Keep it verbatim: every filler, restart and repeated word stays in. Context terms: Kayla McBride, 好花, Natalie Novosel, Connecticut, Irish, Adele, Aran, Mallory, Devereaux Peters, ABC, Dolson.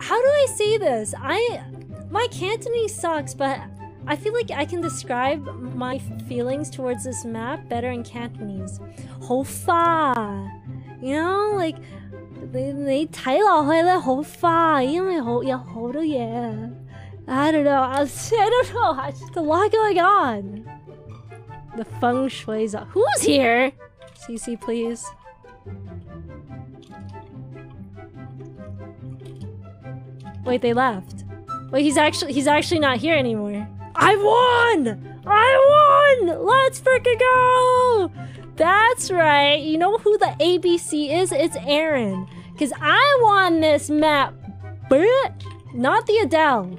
how do I say this? I, my Cantonese sucks, but I feel like I can describe my feelings towards this map better in Cantonese. 好花, you know, like 你你睇落去咧好花，因為好有好多嘢。I don't know, I don't know. I just a lot going on. The feng shui's up. Who's here? C C, please. Wait, they left. Wait, he's actually he's actually not here anymore. I won! I won! Let's freaking go! That's right. You know who the A B C is? It's Aran. Because I won this map, but not the Adele.